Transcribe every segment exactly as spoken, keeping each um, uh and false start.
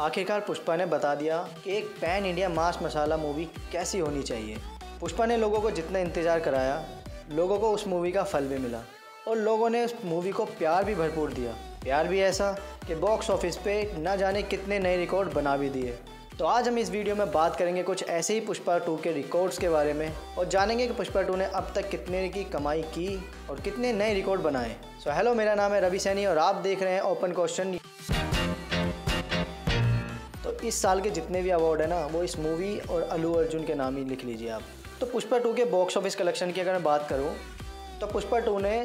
आखिरकार पुष्पा ने बता दिया कि एक pan India mass masala movie कैसी होनी चाहिए। पुष्पा ने लोगों को जितना इंतज़ार कराया, लोगों को उस मूवी का फल भी मिला और लोगों ने उस मूवी को प्यार भी भरपूर दिया। प्यार भी ऐसा कि बॉक्स ऑफिस पे ना जाने कितने नए रिकॉर्ड बना भी दिए। तो आज हम इस वीडियो में बात करेंगे कुछ ऐसे ही पुष्पा टू के रिकॉर्ड्स के बारे में और जानेंगे कि पुष्पा टू ने अब तक कितने की कमाई की और कितने नए रिकॉर्ड बनाए। सो हेलो, मेरा नाम है रवि सैनी और आप देख रहे हैं ओपन क्वेश्चन। तो इस साल के जितने भी अवार्ड हैं ना, वो इस मूवी और अल्लू अर्जुन के नाम ही लिख लीजिए आप। तो पुष्पा टू के बॉक्स ऑफिस कलेक्शन की अगर मैं बात करूँ तो पुष्पा टू ने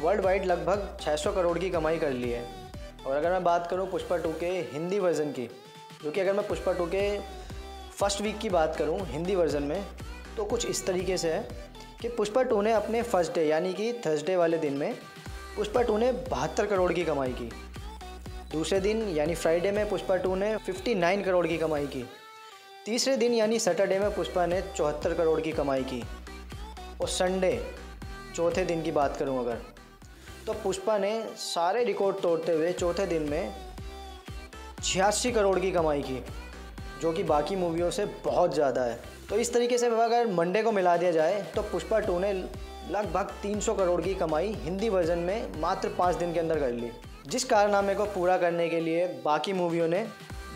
वर्ल्ड वाइड लगभग छः सौ करोड़ की कमाई कर ली है। और अगर मैं बात करूँ पुष्पा टू के हिंदी वर्जन की, जो कि अगर मैं पुष्पा टू के फर्स्ट वीक की बात करूं हिंदी वर्जन में, तो कुछ इस तरीके से है कि पुष्पा टू ने अपने फर्स्ट डे यानी कि थर्सडे वाले दिन में पुष्पा टू ने बहत्तर करोड़ की कमाई की। दूसरे दिन यानी फ्राइडे में पुष्पा टू ने उनसठ करोड़ की कमाई की। तीसरे दिन यानी सैटरडे में पुष्पा ने चौहत्तर करोड़ की कमाई की। और संडे चौथे दिन की बात करूँ अगर, तो पुष्पा ने सारे रिकॉर्ड तोड़ते हुए चौथे दिन में छियासी करोड़ की कमाई की, जो कि बाकी मूवियों से बहुत ज़्यादा है। तो इस तरीके से अगर मंडे को मिला दिया जाए तो पुष्पा टू ने लगभग तीन सौ करोड़ की कमाई हिंदी वर्जन में मात्र पाँच दिन के अंदर कर ली, जिस कारनामे को पूरा करने के लिए बाकी मूवियों ने,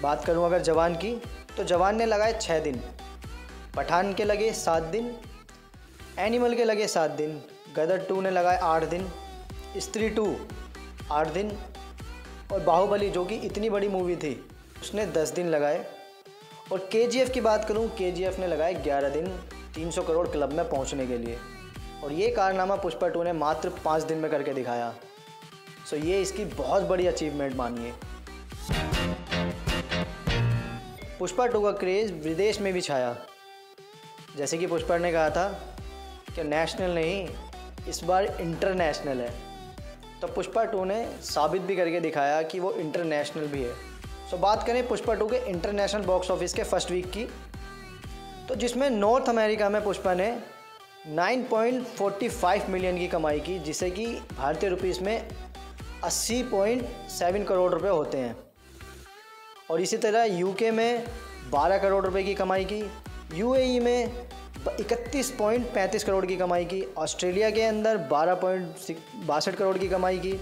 बात करूं अगर जवान की, तो जवान ने लगाए छः दिन, पठान के लगे सात दिन, एनिमल के लगे सात दिन, गदर टू ने लगाए आठ दिन, स्त्री टू आठ दिन, और बाहुबली जो कि इतनी बड़ी मूवी थी उसने दस दिन लगाए। और केजीएफ की बात करूं, केजीएफ ने लगाए ग्यारह दिन तीन सौ करोड़ क्लब में पहुंचने के लिए। और ये कारनामा पुष्पा टू ने मात्र पाँच दिन में करके दिखाया। सो ये इसकी बहुत बड़ी अचीवमेंट मानिए। पुष्पा टू का क्रेज़ विदेश में भी छाया। जैसे कि पुष्पा ने कहा था कि नेशनल नहीं, इस बार इंटरनेशनल है, तो पुष्पा टू ने साबित भी करके दिखाया कि वो इंटरनेशनल भी है। सो बात करें पुष्पा टू के इंटरनेशनल बॉक्स ऑफिस के फर्स्ट वीक की, तो जिसमें नॉर्थ अमेरिका में पुष्पा ने नौ पॉइंट चार पाँच मिलियन की कमाई की, जिसे कि भारतीय रुपीस में अस्सी पॉइंट सात करोड़ रुपए होते हैं। और इसी तरह यूके में बारह करोड़ रुपए की कमाई की, यूएई में इकतीस पॉइंट पैंतीस करोड़ की कमाई की, ऑस्ट्रेलिया के अंदर बारह पॉइंट बासठ करोड़ की कमाई की,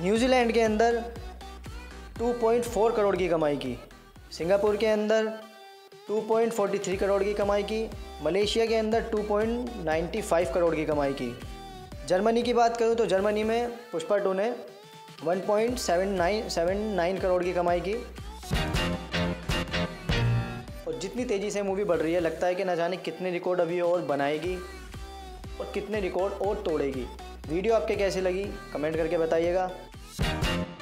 न्यूजीलैंड के अंदर दो पॉइंट चार करोड़ की कमाई की, सिंगापुर के अंदर दो पॉइंट चार तीन करोड़ की कमाई की, मलेशिया के अंदर दो पॉइंट नौ पाँच करोड़ की कमाई की। जर्मनी की बात करूँ तो जर्मनी में पुष्पा टू ने एक पॉइंट सात नौ सात नौ करोड़ की कमाई की। जितनी तेज़ी से मूवी बढ़ रही है, लगता है कि ना जाने कितने रिकॉर्ड अभी और बनाएगी और कितने रिकॉर्ड और तोड़ेगी। वीडियो आपके कैसी लगी कमेंट करके बताइएगा।